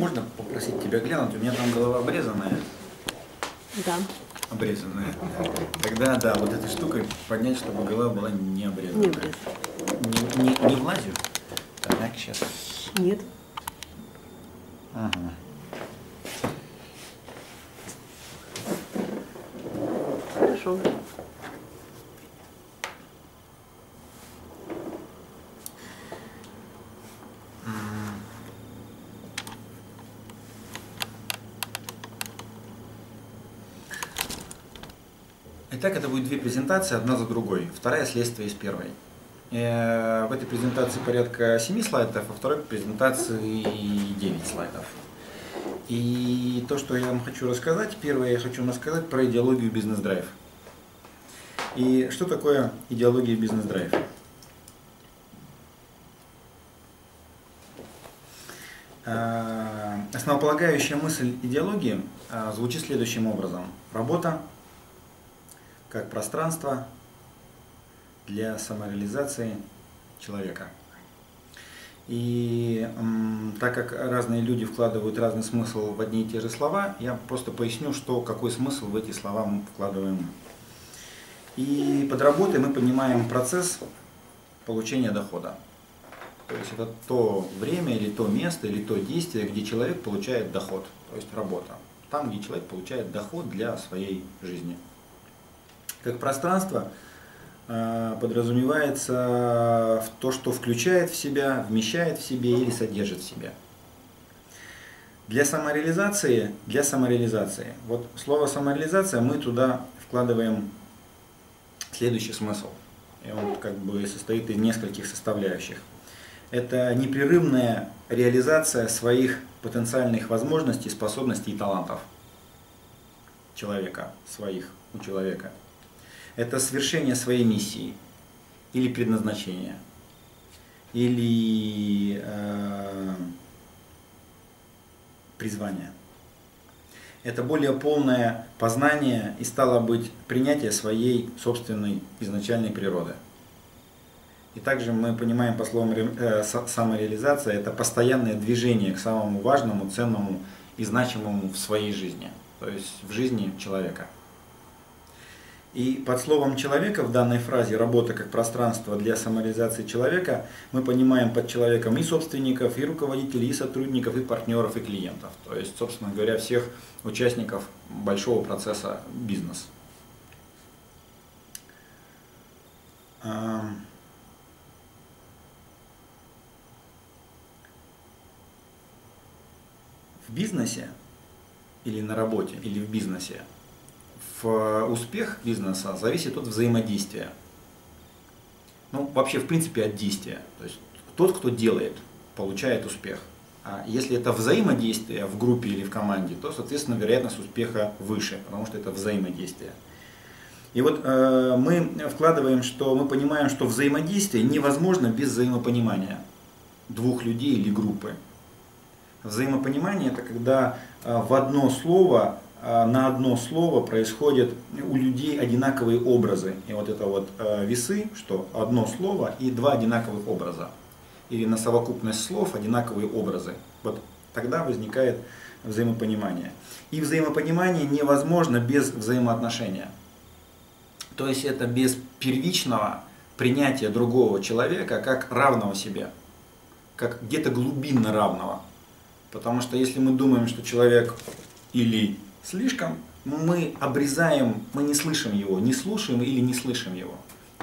можно попросить тебя глянуть? У меня там голова обрезанная. Да. Обрезанная. Тогда, да, вот этой штукой поднять, чтобы голова была не обрезанная. Не обрезанная. Не влазью? Так, сейчас. Нет. Ага. Хорошо. Итак, это будет две презентации, одна за другой. Вторая следствие из первой. В этой презентации порядка 7 слайдов, а второй презентации 9 слайдов. И то, что я вам хочу рассказать, первое я хочу рассказать про идеологию бизнес-драйв. И что такое идеология бизнес-драйв? Основополагающая мысль идеологии звучит следующим образом. Работа как пространство для самореализации человека. И так как разные люди вкладывают разный смысл в одни и те же слова, я просто поясню, что, какой смысл в эти слова мы вкладываем. И под работой мы понимаем процесс получения дохода. То есть это то время, или то место, или то действие, где человек получает доход, то есть работа. Там, где человек получает доход для своей жизни. Как пространство подразумевается в то, что включает в себя, вмещает в себе или содержит в себе. Для самореализации. Вот слово самореализация мы туда вкладываем следующий смысл. И он как бы состоит из нескольких составляющих. Это непрерывная реализация своих потенциальных возможностей, способностей и талантов человека, у человека. Это свершение своей миссии или предназначения, или призвания. Это более полное познание и, стало быть, принятие своей собственной изначальной природы. И также мы понимаем по словам самореализация, это постоянное движение к самому важному, ценному и значимому в своей жизни, то есть в жизни человека. И под словом «человека» в данной фразе «работа как пространство для самореализации человека» мы понимаем под человеком и собственников, и руководителей, и сотрудников, и партнеров, и клиентов. То есть, собственно говоря, всех участников большого процесса бизнес. В бизнесе, или на работе, или в бизнесе, успех бизнеса зависит от взаимодействия. Ну, вообще, в принципе, от действия. То есть тот, кто делает, получает успех. А если это взаимодействие в группе или в команде, то, соответственно, вероятность успеха выше, потому что это взаимодействие. И вот мы вкладываем, что мы понимаем, что взаимодействие невозможно без взаимопонимания двух людей или группы. Взаимопонимание – это когда на одно слово происходят у людей одинаковые образы. И вот это вот весы, что одно слово и два одинаковых образа. Или на совокупность слов одинаковые образы. Вот тогда возникает взаимопонимание. И взаимопонимание невозможно без взаимоотношения. То есть это без первичного принятия другого человека как равного себе. Как где-то глубинно равного. Потому что если мы думаем, что человек или слишком, мы обрезаем, мы не слышим его, не слушаем или не слышим его.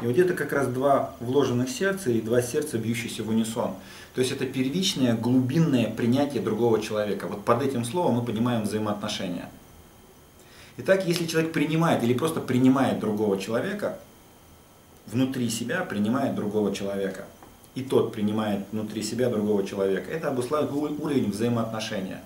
И вот это как раз два вложенных сердца и два сердца, бьющиеся в унисон. То есть это первичное, глубинное принятие другого человека. Вот под этим словом мы понимаем взаимоотношения. Итак, если человек принимает или просто принимает другого человека, внутри себя принимает другого человека, и тот принимает внутри себя другого человека, это обуславливает уровень взаимоотношения.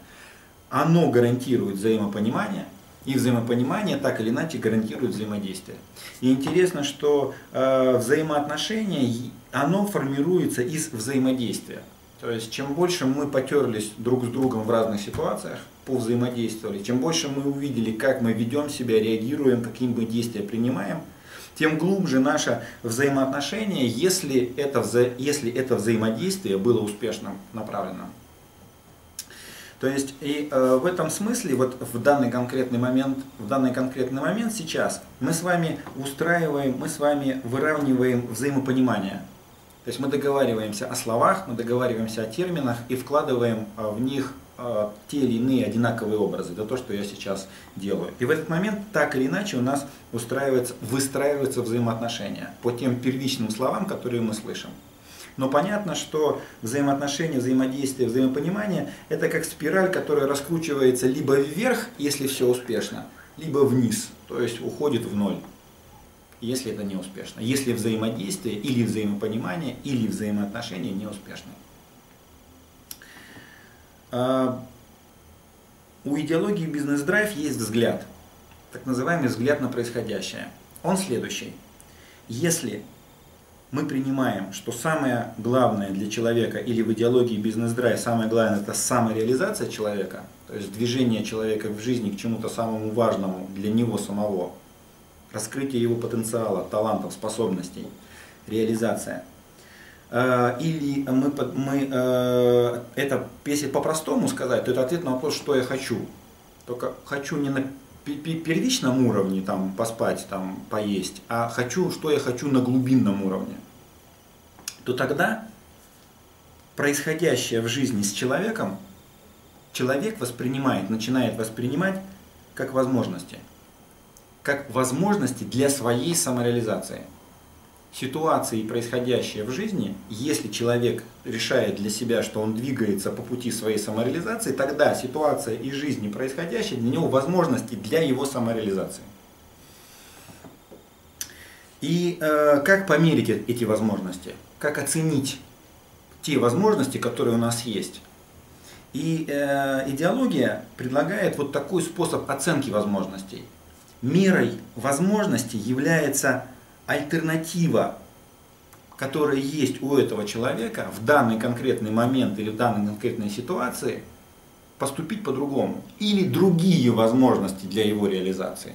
Оно гарантирует взаимопонимание, и взаимопонимание так или иначе гарантирует взаимодействие. И интересно, что взаимоотношение, оно формируется из взаимодействия. То есть, чем больше мы потерлись друг с другом в разных ситуациях, повзаимодействовали, чем больше мы увидели, как мы ведем себя, реагируем, какие мы действия принимаем, тем глубже наше взаимоотношение, если это взаимодействие было успешным, направленным. То есть и в этом смысле, вот в данный конкретный момент сейчас мы с вами устраиваем, мы с вами выравниваем взаимопонимание. То есть мы договариваемся о словах, мы договариваемся о терминах и вкладываем в них те или иные одинаковые образы. Это то, что я сейчас делаю. И в этот момент так или иначе у нас выстраиваются взаимоотношения по тем первичным словам, которые мы слышим. Но понятно, что взаимоотношения, взаимодействие, взаимопонимание – это как спираль, которая раскручивается либо вверх, если все успешно, либо вниз, то есть уходит в ноль, если это не успешно. Если взаимодействие или взаимопонимание, или взаимоотношения не успешны. У идеологии бизнес-драйв есть взгляд, так называемый взгляд на происходящее. Он следующий. Если мы принимаем, что самое главное для человека, или в идеологии бизнес-драйв самое главное – это самореализация человека, то есть движение человека в жизни к чему-то самому важному для него самого, раскрытие его потенциала, талантов, способностей, реализация. Или это, если по-простому сказать, то это ответ на вопрос, что я хочу. Только хочу не на первичном уровне там, поспать, там, поесть, а хочу, что я хочу на глубинном уровне. То тогда происходящее в жизни с человеком, человек воспринимает, начинает воспринимать как возможности. Как возможности для своей самореализации. Ситуации, происходящие в жизни, если человек решает для себя, что он двигается по пути своей самореализации, тогда ситуация и жизнь, происходящая, для него возможности для его самореализации. И как померить эти возможности? Как оценить те возможности, которые у нас есть? И идеология предлагает вот такой способ оценки возможностей. Мерой возможностей является альтернатива, которая есть у этого человека в данный конкретный момент или в данной конкретной ситуации, поступить по-другому. Или другие возможности для его реализации.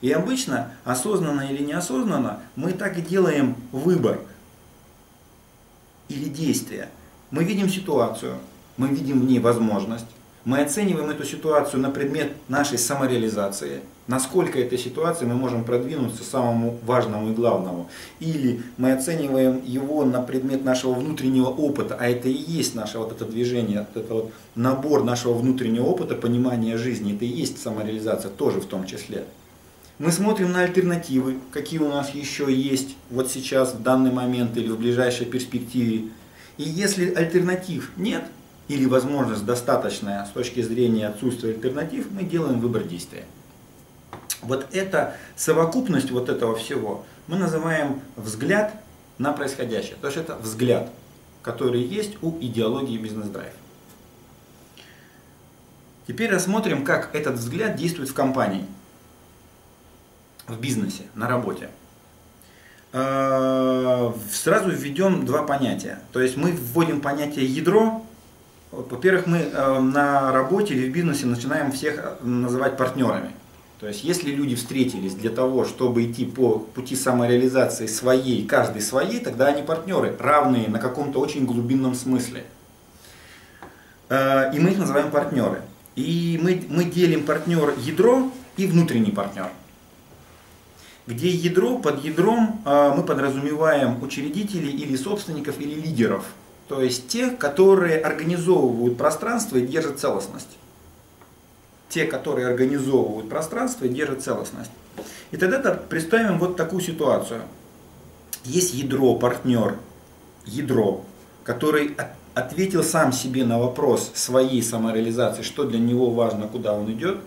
И обычно, осознанно или неосознанно, мы так и делаем выбор или действие. Мы видим ситуацию, мы видим в ней возможность. Мы оцениваем эту ситуацию на предмет нашей самореализации, насколько этой ситуации мы можем продвинуться к самому важному и главному. Или мы оцениваем его на предмет нашего внутреннего опыта, а это и есть наше вот это движение, это вот набор нашего внутреннего опыта, понимания жизни, это и есть самореализация тоже в том числе. Мы смотрим на альтернативы, какие у нас еще есть вот сейчас, в данный момент или в ближайшей перспективе. И если альтернатив нет, или возможность достаточная с точки зрения отсутствия альтернатив, мы делаем выбор действия. Вот эта совокупность вот этого всего мы называем взгляд на происходящее. Потому что это взгляд, который есть у идеологии бизнес-драйв. Теперь рассмотрим, как этот взгляд действует в компании, в бизнесе, на работе. Сразу введем два понятия. То есть мы вводим понятие ядро. Во-первых, мы на работе или в бизнесе начинаем всех называть партнерами. То есть, если люди встретились для того, чтобы идти по пути самореализации своей, каждый своей, тогда они партнеры, равные на каком-то очень глубинном смысле. И мы их называем партнеры. И мы делим партнер-ядро и внутренний партнер. Где ядро, под ядром мы подразумеваем учредителей или собственников, или лидеров. То есть те, которые организовывают пространство и держат целостность. И тогда представим вот такую ситуацию. Есть ядро, партнер, ядро, который ответил сам себе на вопрос своей самореализации, что для него важно, куда он идет.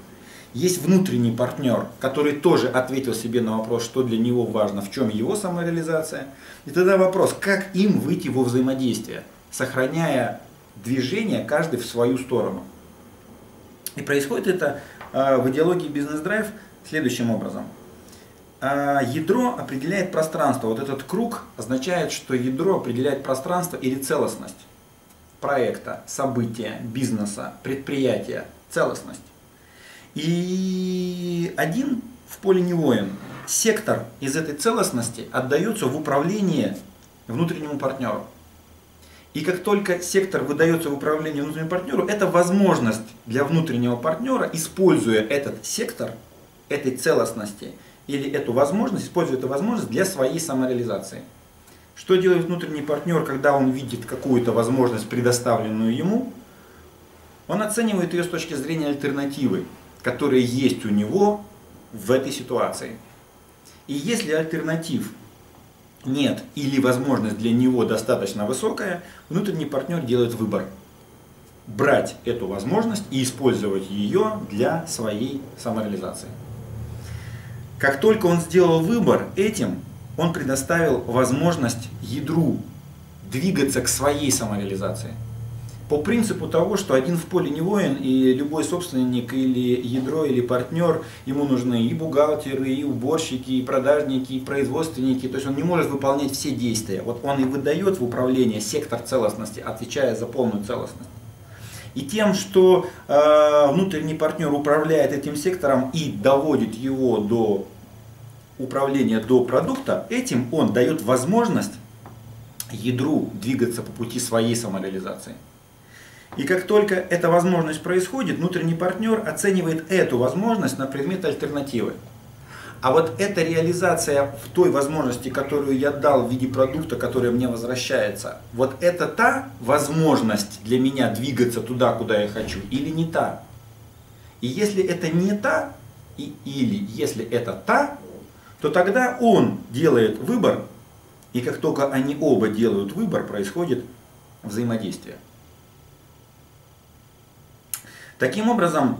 Есть внутренний партнер, который тоже ответил себе на вопрос, что для него важно, в чем его самореализация. И тогда вопрос, как им выйти во взаимодействие, сохраняя движение каждый в свою сторону. И происходит это в идеологии бизнес-драйв следующим образом. Ядро определяет пространство. Вот этот круг означает, что ядро определяет пространство или целостность проекта, события, бизнеса, предприятия, целостность. И один в поле не воин. Сектор из этой целостности отдается в управление внутреннему партнеру. И И как только сектор выдается в управление внутреннему партнеру, это возможность для внутреннего партнера, используя этот сектор, этой целостности, или эту возможность, используя эту возможность для своей самореализации. Что делает внутренний партнер, когда он видит какую-то возможность, предоставленную ему? Он оценивает ее с точки зрения альтернативы, которые есть у него в этой ситуации. И если альтернатив нет или возможность для него достаточно высокая, внутренний партнер делает выбор. Брать эту возможность и использовать ее для своей самореализации. Как только он сделал выбор этим, он предоставил возможность ядру двигаться к своей самореализации. По принципу того, что один в поле не воин, и любой собственник, или ядро, или партнер, ему нужны и бухгалтеры, и уборщики, и продажники, и производственники. То есть он не может выполнять все действия. Вот он и выдает в управление сектор целостности, отвечая за полную целостность. И тем, что внутренний партнер управляет этим сектором и доводит его до управления, до продукта, этим он дает возможность ядру двигаться по пути своей самореализации. И как только эта возможность происходит, внутренний партнер оценивает эту возможность на предмет альтернативы. А вот эта реализация в той возможности, которую я дал в виде продукта, который мне возвращается, вот это та возможность для меня двигаться туда, куда я хочу, или не та? И если это не та, или если это та, то тогда он делает выбор, и как только они оба делают выбор, происходит взаимодействие. Таким образом,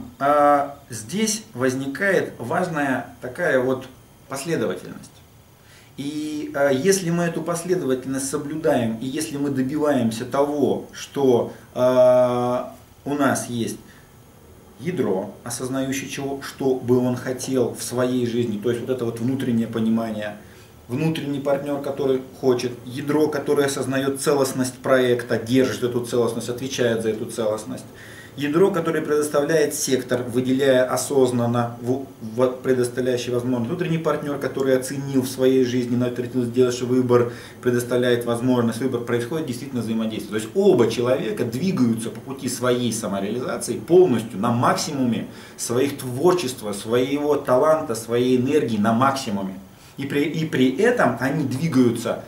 здесь возникает важная такая вот последовательность. И если мы эту последовательность соблюдаем, и если мы добиваемся того, что у нас есть ядро, осознающее чего, что бы он хотел в своей жизни, то есть вот это вот внутреннее понимание, внутренний партнер, который хочет, ядро, которое осознает целостность проекта, держит эту целостность, отвечает за эту целостность, ядро, которое предоставляет сектор, выделяя осознанно, предоставляющий возможность. Внутренний партнер, который оценил в своей жизни, но сделавший выбор, предоставляет возможность, выбор происходит, действительно взаимодействие. То есть оба человека двигаются по пути своей самореализации полностью, на максимуме своих творчества, своего таланта, своей энергии, на максимуме. И при этом они двигаются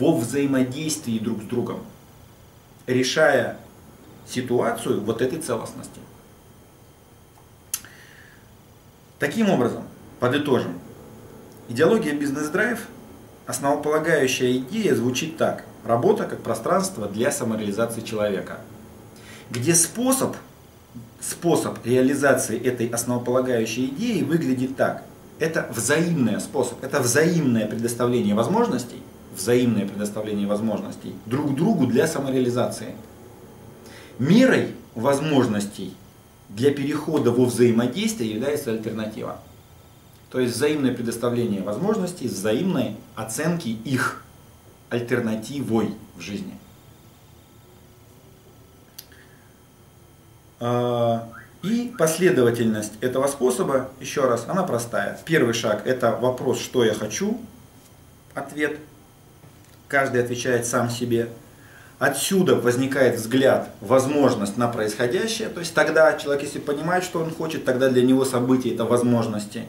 во взаимодействии друг с другом, решая ситуацию вот этой целостности. Таким образом, подытожим. Идеология бизнес-драйв, основополагающая идея, звучит так. Работа как пространство для самореализации человека. Где способ реализации этой основополагающей идеи выглядит так. Это взаимный способ, это взаимное предоставление возможностей, друг другу для самореализации. Мерой возможностей для перехода во взаимодействие является альтернатива. То есть взаимное предоставление возможностей, взаимной оценки их альтернативой в жизни. И последовательность этого способа, еще раз, она простая. Первый шаг – это вопрос, что я хочу, ответ. Каждый отвечает сам себе. Отсюда возникает взгляд, возможность на происходящее. То есть тогда человек, если понимает, что он хочет, тогда для него события – это возможности.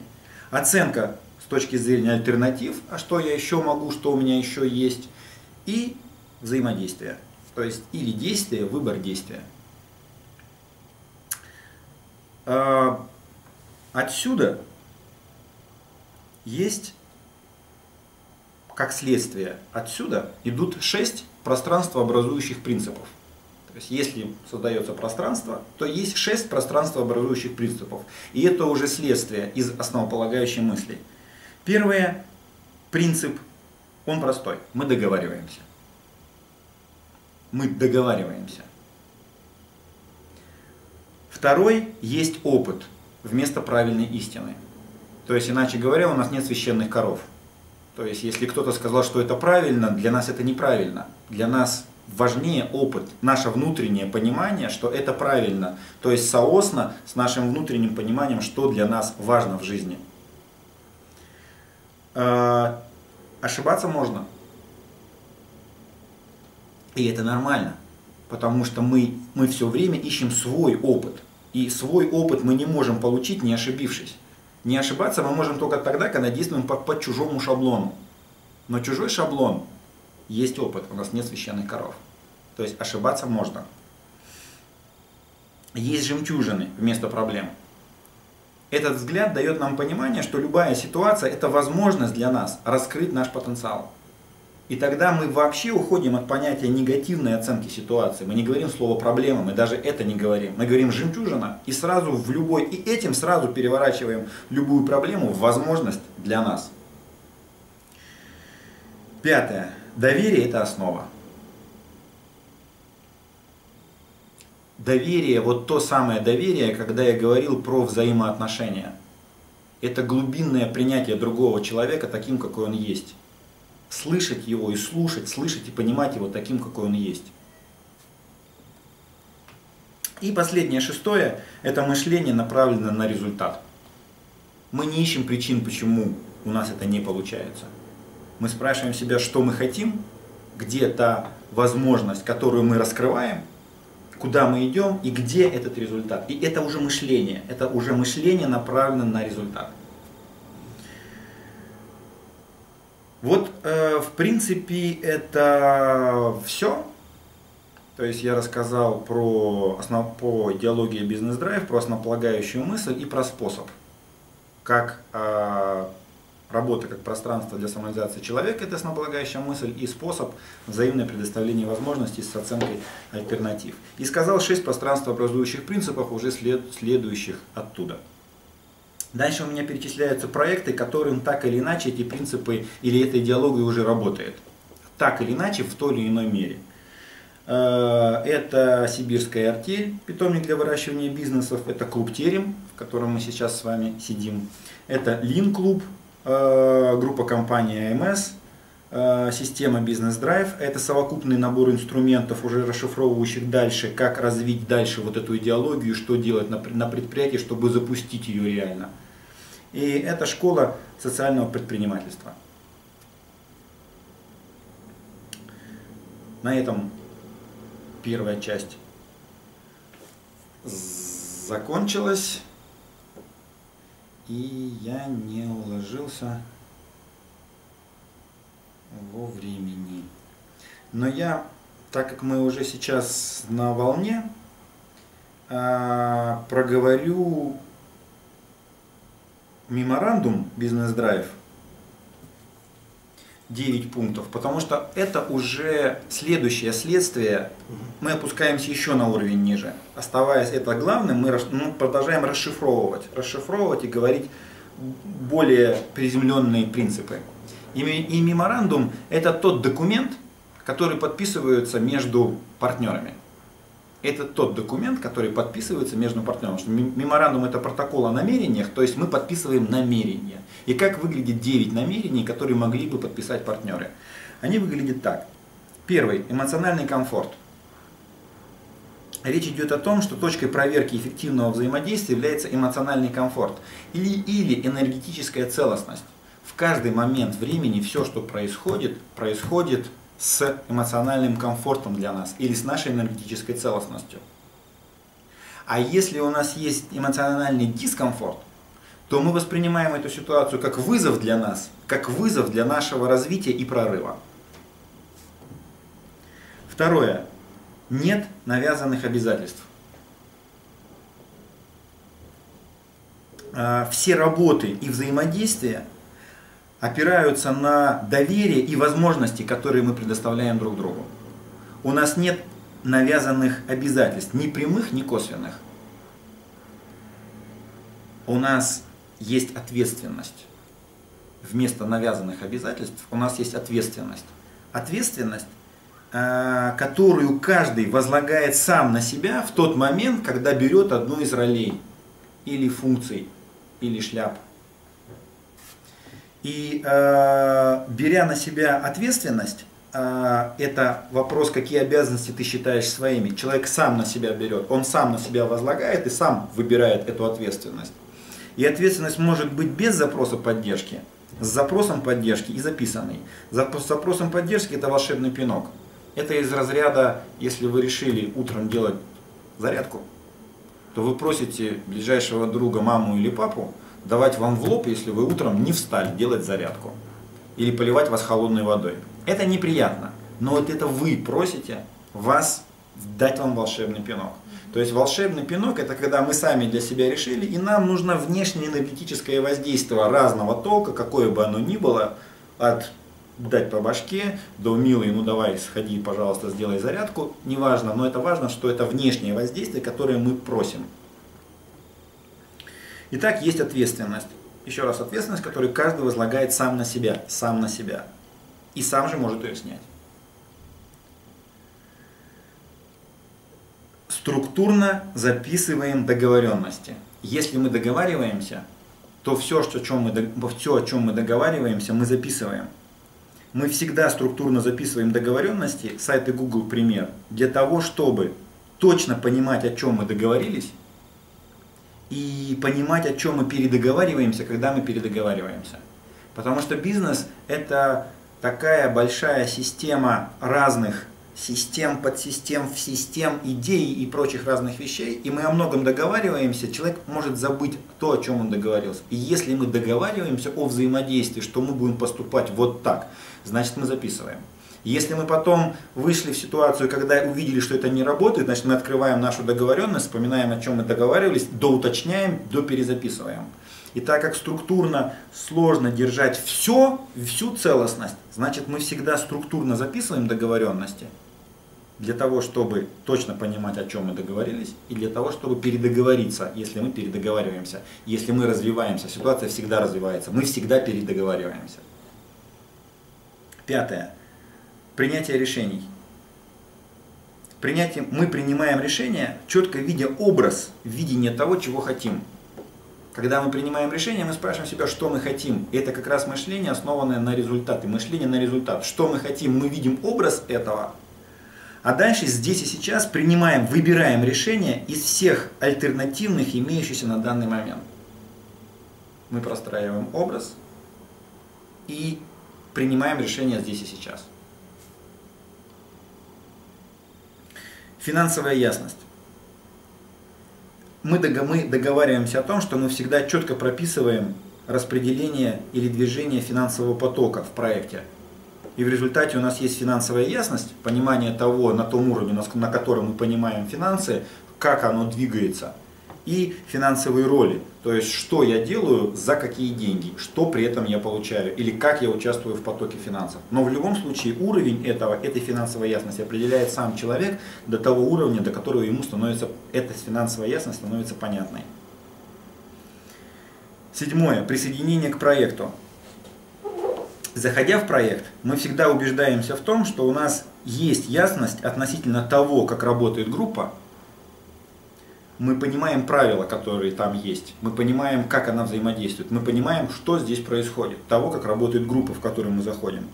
Оценка с точки зрения альтернатив, а что я еще могу, что у меня еще есть. И взаимодействие. То есть или действие, выбор действия. Отсюда есть, как следствие, отсюда идут 6 пространствообразующих принципов. То есть, если создается пространство, то есть 6 пространствообразующих принципов. И это уже следствие из основополагающей мысли. Первый принцип, он простой. Мы договариваемся. Второй есть опыт вместо правильной истины. То есть, иначе говоря, у нас нет священных коров. То есть, если кто-то сказал, что это правильно, для нас это неправильно. Для нас важнее опыт, наше внутреннее понимание, что это правильно. То есть, соосно с нашим внутренним пониманием, что для нас важно в жизни. Ошибаться можно. И это нормально, потому что мы все время ищем свой опыт. И свой опыт мы не можем получить, не ошибившись. Не ошибаться мы можем только тогда, когда действуем по чужому шаблону. Но чужой шаблон есть опыт, у нас нет священных коров. То есть ошибаться можно. Есть жемчужины вместо проблем. Этот взгляд дает нам понимание, что любая ситуация – это возможность для нас раскрыть наш потенциал. И тогда мы вообще уходим от понятия негативной оценки ситуации. Мы не говорим слово «проблема», мы даже это не говорим. Мы говорим «жемчужина» и сразу в любой, и этим сразу переворачиваем любую проблему в возможность для нас. Пятое. Доверие – это основа. Доверие, вот то самое доверие, когда я говорил про взаимоотношения. Это глубинное принятие другого человека таким, какой он есть. Слышать его и слушать, слышать и понимать его таким, какой он есть. И последнее, шестое, это мышление направлено на результат. Мы не ищем причин, почему у нас это не получается. Мы спрашиваем себя, что мы хотим, где та возможность, которую мы раскрываем, куда мы идем и где этот результат. И это уже мышление направлено на результат. Вот, в принципе, это все. То есть я рассказал по идеологии бизнес-драйв, про основополагающую мысль и про способ, как работа как пространство для самореализации человека – это основополагающая мысль, и способ взаимное предоставление возможностей с оценкой альтернатив. И сказал 6 пространствообразующих принципов, уже следующих оттуда. Дальше у меня перечисляются проекты, которым так или иначе эти принципы или эта идеология уже работает. Так или иначе, в той или иной мере. Это Сибирская Артель, питомник для выращивания бизнесов. Это клуб Терем, в котором мы сейчас с вами сидим. Это Линклуб, группа компаний АэМэС, система бизнес-драйв. Это совокупный набор инструментов, уже расшифровывающих дальше, как развить дальше вот эту идеологию, что делать на предприятии, чтобы запустить ее реально. И это школа социального предпринимательства. На этом первая часть закончилась. И я не уложился во времени. Но я, так как мы уже сейчас на волне, проговорю меморандум «Бизнес-драйв», 9 пунктов, потому что это уже следующее следствие. Мы опускаемся еще на уровень ниже. Оставаясь это главным, мы продолжаем расшифровывать и говорить более приземленные принципы. И меморандум – это тот документ, который подписывается между партнерами. Это тот документ, который подписывается между партнерами. Меморандум – это протокол о намерениях, то есть мы подписываем намерения. И как выглядит 9 намерений, которые могли бы подписать партнеры? Они выглядят так. Первый – эмоциональный комфорт. Речь идет о том, что точкой проверки эффективного взаимодействия является эмоциональный комфорт или энергетическая целостность. В каждый момент времени все, что происходит, происходит с эмоциональным комфортом для нас или с нашей энергетической целостностью. А если у нас есть эмоциональный дискомфорт, то мы воспринимаем эту ситуацию как вызов для нас, как вызов для нашего развития и прорыва. Второе. Нет навязанных обязательств. Все работы и взаимодействия опираются на доверие и возможности, которые мы предоставляем друг другу. У нас нет навязанных обязательств, ни прямых, ни косвенных. У нас есть ответственность. Вместо навязанных обязательств у нас есть ответственность. Ответственность, которую каждый возлагает сам на себя в тот момент, когда берет одну из ролей, или функций, или шляп. И беря на себя ответственность, это вопрос, какие обязанности ты считаешь своими. Человек сам на себя берет, он сам на себя возлагает и сам выбирает эту ответственность. И ответственность может быть без запроса поддержки, с запросом поддержки и записанной. С запросом поддержки – это волшебный пинок. Это из разряда, если вы решили утром делать зарядку, то вы просите ближайшего друга, маму или папу, давать вам в лоб, если вы утром не встали делать зарядку. Или поливать вас холодной водой. Это неприятно, но вот это вы просите вас дать вам волшебный пинок. То есть волшебный пинок — это когда мы сами для себя решили, и нам нужно внешнее энергетическое воздействие разного толка, какое бы оно ни было, от дать по башке до милый, ну давай, сходи, пожалуйста, сделай зарядку, неважно, но это важно, что это внешнее воздействие, которое мы просим. Итак, есть ответственность. Еще раз, ответственность, которую каждый возлагает сам на себя. И сам же может ее снять. Структурно записываем договоренности. Если мы договариваемся, то все, о чем мы договариваемся, мы записываем. Мы всегда структурно записываем договоренности, сайты Google пример, для того, чтобы точно понимать, о чем мы договорились, и понимать, о чем мы передоговариваемся, когда мы передоговариваемся. Потому что бизнес – это такая большая система разных систем, подсистем, всистем, идей и прочих разных вещей. И мы о многом договариваемся, человек может забыть то, о чем он договорился. И если мы договариваемся о взаимодействии, что мы будем поступать вот так, значит, мы записываем. Если мы потом вышли в ситуацию, когда увидели, что это не работает, значит, мы открываем нашу договоренность, вспоминаем, о чем мы договаривались, доуточняем, доперезаписываем. И так как структурно сложно держать всю целостность, значит, мы всегда структурно записываем договоренности для того, чтобы точно понимать, о чем мы договорились, и для того, чтобы передоговориться, если мы передоговариваемся. Если мы развиваемся, ситуация всегда развивается, мы всегда передоговариваемся. Пятое. Принятие решений. Мы принимаем решение, четко видя образ, видение того, чего хотим. Когда мы принимаем решение, мы спрашиваем себя, что мы хотим. И это как раз мышление, основанное на результаты. Мышление на результат. Что мы хотим, мы видим образ этого. А дальше здесь и сейчас принимаем, выбираем решение из всех альтернативных, имеющихся на данный момент. Мы простраиваем образ и принимаем решение здесь и сейчас. Финансовая ясность. Мы договариваемся о том, что мы всегда четко прописываем распределение или движение финансового потока в проекте. И в результате у нас есть финансовая ясность, понимание того, на том уровне, на котором мы понимаем финансы, как оно двигается. И финансовые роли, то есть что я делаю, за какие деньги, что при этом я получаю или как я участвую в потоке финансов. Но в любом случае уровень этой финансовой ясности определяет сам человек до того уровня, до которого ему становится эта финансовая ясность становится понятной. Седьмое. Присоединение к проекту. Заходя в проект, мы всегда убеждаемся в том, что у нас есть ясность относительно того, как работает группа. Мы понимаем правила, которые там есть, мы понимаем, как она взаимодействует, мы понимаем, что здесь происходит, того, как работает группа, в которую мы заходим.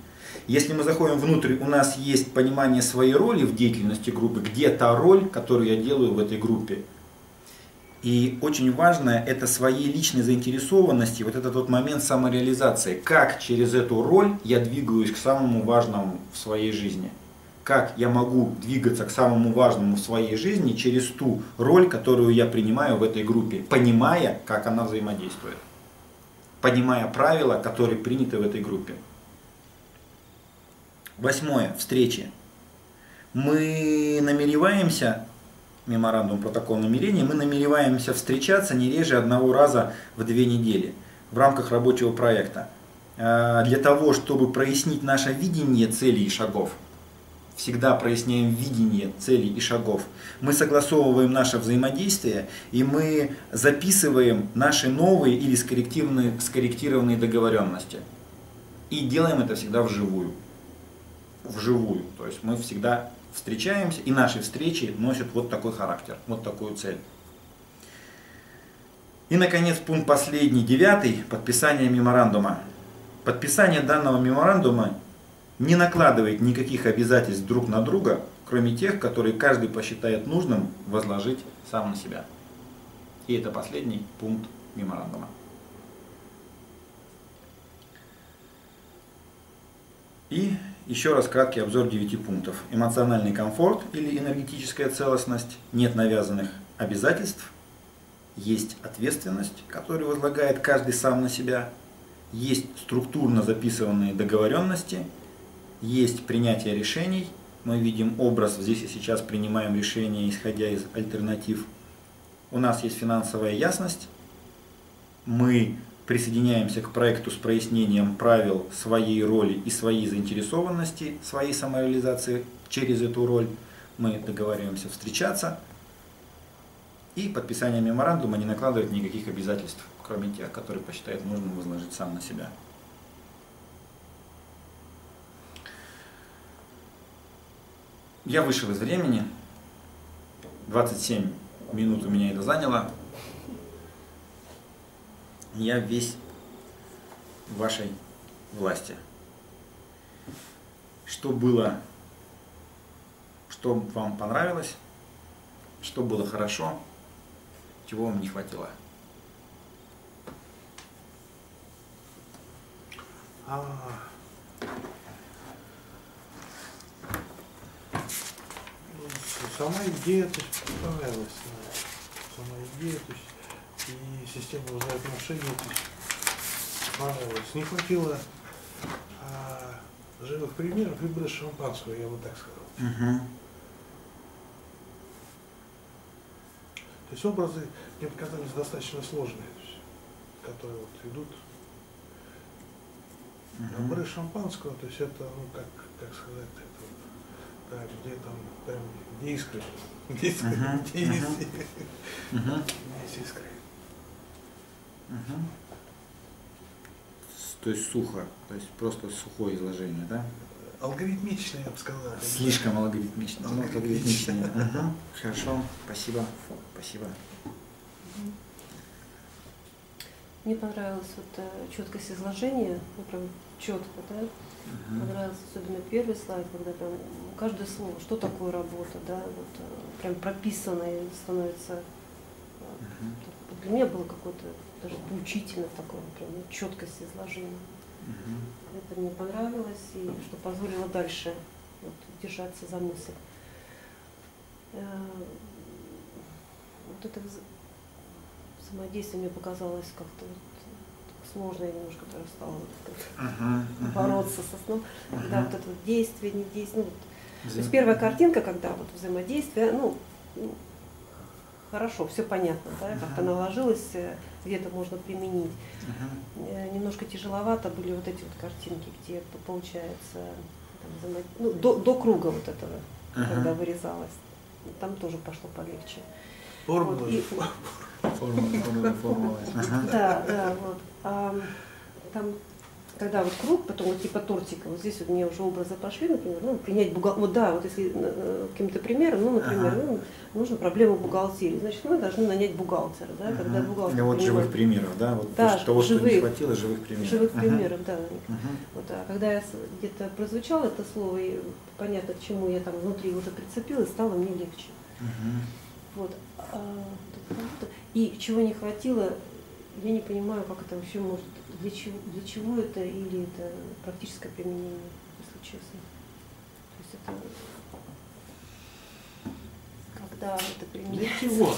Если мы заходим внутрь, у нас есть понимание своей роли в деятельности группы, где та роль, которую я делаю в этой группе. И очень важно это своей личной заинтересованности, вот этот вот момент самореализации, как через эту роль я двигаюсь к самому важному в своей жизни. Как я могу двигаться к самому важному в своей жизни через ту роль, которую я принимаю в этой группе, понимая, как она взаимодействует, понимая правила, которые приняты в этой группе. Восьмое. Встречи. Мы намереваемся, меморандум протокол намерений, мы намереваемся встречаться не реже одного раза в 2 недели в рамках рабочего проекта, для того, чтобы прояснить наше видение целей и шагов. Всегда проясняем видение целей и шагов. Мы согласовываем наше взаимодействие, и мы записываем наши новые или скорректированные договоренности. И делаем это всегда вживую. То есть мы всегда встречаемся, и наши встречи носят вот такой характер, вот такую цель. И, наконец, пункт последний, 9. Подписание меморандума. Подписание данного меморандума не накладывает никаких обязательств друг на друга, кроме тех, которые каждый посчитает нужным возложить сам на себя. И это последний пункт меморандума. И Еще раз краткий обзор 9 пунктов. Эмоциональный комфорт или энергетическая целостность, нет навязанных обязательств, есть ответственность, которую возлагает каждый сам на себя, есть структурно записанные договоренности, есть принятие решений, мы видим образ здесь и сейчас, принимаем решения, исходя из альтернатив, у нас есть финансовая ясность, мы присоединяемся к проекту с прояснением правил своей роли и своей заинтересованности, своей самореализации через эту роль, мы договариваемся встречаться, и подписание меморандума не накладывает никаких обязательств, кроме тех, которые посчитает нужным возложить сам на себя. Я вышел из времени, 27 минут у меня это заняло. Я весь в вашей власти. Что было, что вам понравилось, что было хорошо, чего вам не хватило. Сама идея, то есть, понравилась. Сама идея, то есть, и система взаимоотношений, то есть, понравилась. Не хватило живых примеров и больше шампанского, я бы так сказал. То есть образы мне показались достаточно сложные, которые вот идут. А бры шампанского, то есть это, ну как сказать, это, да, где там, где искры, где искры, где искры. То есть сухо, то есть просто сухое изложение, да? Алгоритмичное, я бы сказал. Слишком алгоритмичное. Хорошо, спасибо. Спасибо. Мне понравилась вот четкость изложения, ну, прям четко, да? Понравился особенно первый слайд, когда прям каждое слово, что такое работа, да, вот, прям прописанное становится. Для меня было какое-то даже поучительное такое, прям четкость изложения. Это мне понравилось и что позволило дальше вот, держаться за мысль. Вот это самодействие мне показалось как-то вот сложно, я немножко даже стала вот бороться со сном. Когда вот это вот действие, не действие. Ну, вот. То есть первая картинка, когда вот взаимодействие, ну хорошо, все понятно, да, как-то наложилось, где-то можно применить. Немножко тяжеловато были вот эти вот картинки, где получается там, ну, до круга вот этого, когда вырезалось. Там тоже пошло полегче. Формула. Формула. Да, да, вот. А, там, когда вот круг, потом вот типа тортика, вот здесь вот у меня уже образы пошли, например, ну, принять бухгалтерию, вот да, вот если каким-то примером, ну, например, ну, нужна проблема бухгалтерии, значит, мы должны нанять бухгалтера, да, когда бухгалтер... Ну, вот принимает... живых примеров, да, вот да, того, живых, что не хватило, живых примеров. Живых примеров, да. Вот, а когда я где-то прозвучала это слово, и понятно, к чему я там внутри уже прицепилась, стало мне легче. Вот. И чего не хватило, я не понимаю, как это вообще может, для чего это, или это практическое применение, если честно. То есть это когда это применяется. Для чего?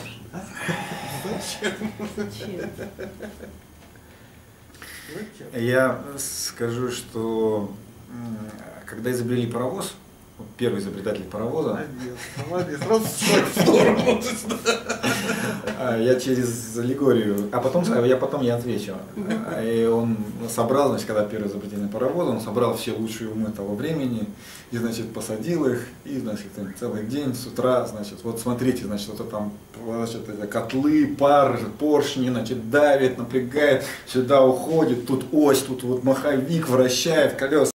Зачем? Я скажу, что когда изобрели паровоз, первый изобретатель паровоза. Я через аллегорию. А потом я отвечу. И он собрал, значит, когда первый изобретатель паровоза, он собрал все лучшие умы того времени и, значит, посадил их. И, значит, целый день с утра, значит, вот смотрите, значит, вот это там, значит, это котлы, пар, поршни, значит, давит, напрягает, сюда уходит, тут ось, тут вот маховик вращает колеса.